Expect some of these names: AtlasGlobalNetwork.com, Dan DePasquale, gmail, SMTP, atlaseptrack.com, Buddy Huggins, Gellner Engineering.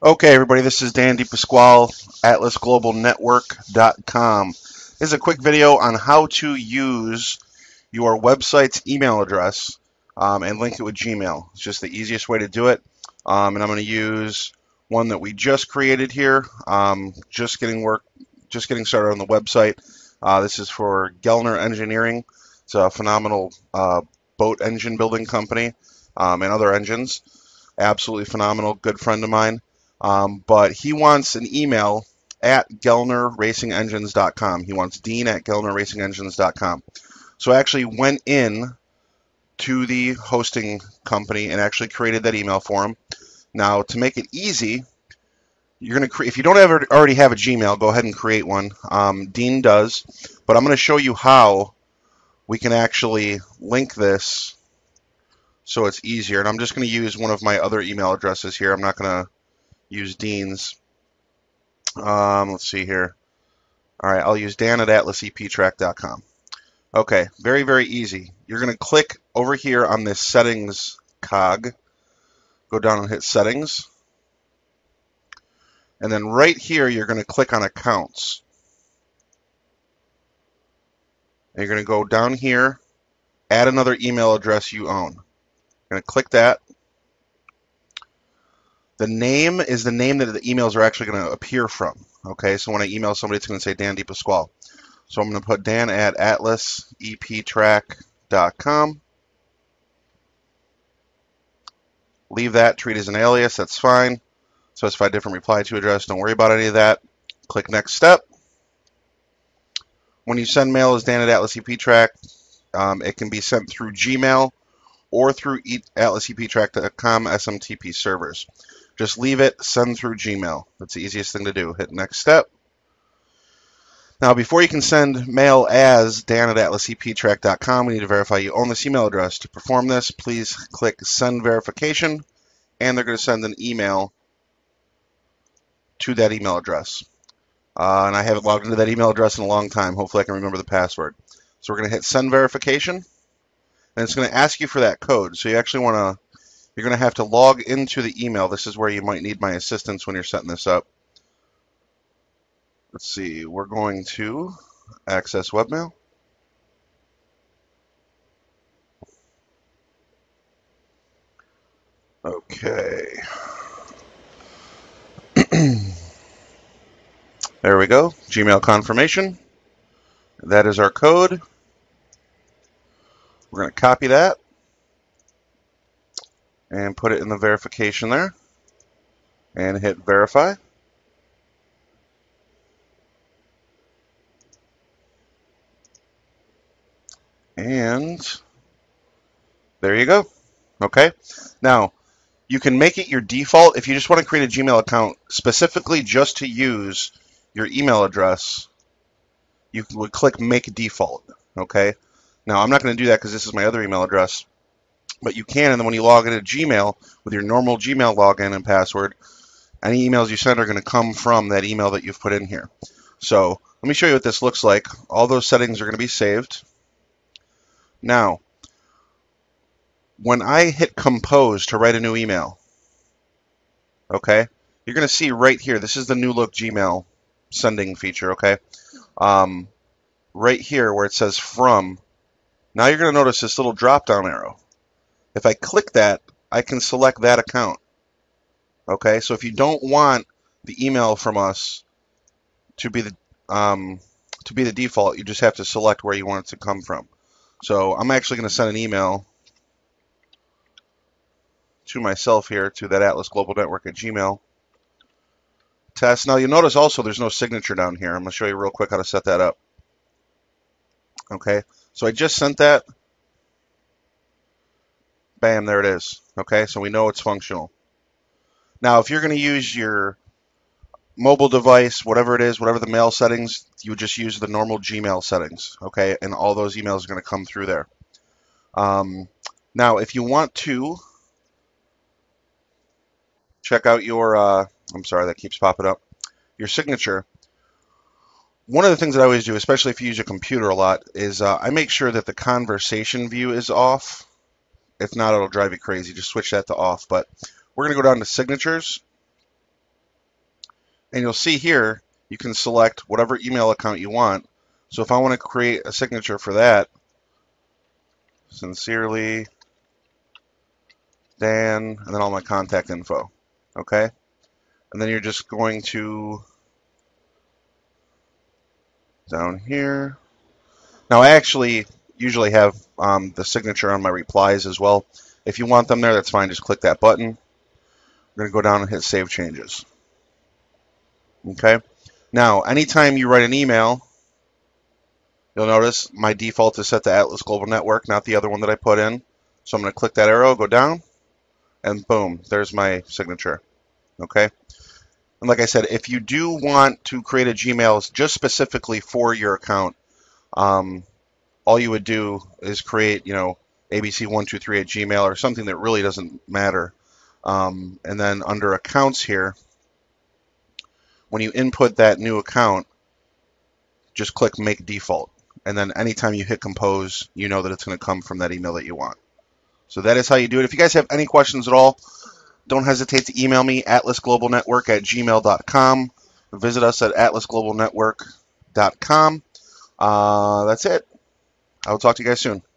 Okay, everybody, this is Dan DePasquale, AtlasGlobalNetwork.com. This is a quick video on how to use your website's email address and link it with Gmail. It's just the easiest way to do it. And I'm going to use one that we just created here, just getting started on the website. This is for Gellner Engineering. It's a phenomenal boat engine building company and other engines. Absolutely phenomenal, good friend of mine. But he wants an email at gellnerracingengines.com. He wants Dean at gellnerracingengines.com. So I actually went in to the hosting company and actually created that email for him. Now, to make it easy, you're going to create, if you don't already have a Gmail, go ahead and create one. Dean does, but I'm going to show you how we can actually link this so it's easier. And I'm just going to use one of my other email addresses here. I'm not going to use Dean's. Let's see here. All right, I'll use Dan at atlaseptrack.com. Okay, very, very easy. You're going to click over here on this settings cog. Go down and hit settings. And then right here, you're going to click on accounts. And you're going to go down here, add another email address you own. You're going to click that. The name is the name that the emails are actually going to appear from. Okay, so when I email somebody, it's going to say Dan DePasquale. So I'm going to put Dan at atlaseptrack.com. Leave that, treat as an alias, that's fine. Specify different reply to address, don't worry about any of that. Click next step. When you send mail as Dan at atlaseptrack, it can be sent through Gmail or through atlaseptrack.com SMTP servers. Just leave it, send through Gmail. That's the easiest thing to do. Hit next step. Now, before you can send mail as Dan at atlaseptrack.com, we need to verify you own this email address. To perform this, please click Send Verification, and they're going to send an email to that email address. And I haven't logged into that email address in a long time. Hopefully I can remember the password. So we're going to hit Send Verification, and it's going to ask you for that code. So you actually want to, you're going to have to log into the email. This is where you might need my assistance when you're setting this up. Let's see, we're going to access webmail. Okay. There we go, Gmail confirmation. That is our code. We're going to copy that and put it in the verification there and hit verify. And there you go. Okay, now you can make it your default if you just want to create a Gmail account specifically just to use your email address. You would click make default. Okay, now I'm not going to do that because this is my other email address, but you can. And then when you log into Gmail with your normal Gmail login and password, any emails you send are going to come from that email that you've put in here. So let me show you what this looks like. All those settings are going to be saved. Now, when I hit compose to write a new email, okay, you're going to see right here, this is the new look Gmail sending feature, okay? Right here where it says from, now you're going to notice this little drop down arrow. If I click that, I can select that account, okay? So if you don't want the email from us to be the default, you just have to select where you want it to come from. So I'm actually going to send an email to myself here to that Atlas Global Network at Gmail test. Now you'll notice also there's no signature down here. I'm going to show you real quick how to set that up. Okay, so I just sent that. Bam, there it is. Okay, so we know it's functional. Now if you're going to use your mobile device, whatever it is, whatever the mail settings, you would just use the normal Gmail settings, okay? And all those emails are going to come through there. Now, if you want to check out your, I'm sorry, that keeps popping up, your signature. One of the things that I always do, especially if you use your computer a lot, is I make sure that the conversation view is off. If not, it'll drive you crazy. Just switch that to off. But we're going to go down to signatures. And you'll see here, you can select whatever email account you want. So if I want to create a signature for that, sincerely, Dan, and then all my contact info, okay? And then you're just going to, down here. Now I actually usually have the signature on my replies as well. If you want them there, that's fine, just click that button. We're gonna go down and hit Save Changes. Okay, now anytime you write an email, you'll notice my default is set to Atlas Global Network, not the other one that I put in. So I'm gonna click that arrow, go down, and boom, there's my signature, okay? And like I said, if you do want to create a Gmail just specifically for your account, all you would do is create, you know, abc123 at Gmail or something that really doesn't matter. And then under accounts here, when you input that new account, just click make default. And then anytime you hit compose, you know that it's going to come from that email that you want. So that is how you do it. If you guys have any questions at all, don't hesitate to email me, atlasglobalnetwork@gmail.com. Visit us at atlasglobalnetwork.com. That's it. I will talk to you guys soon.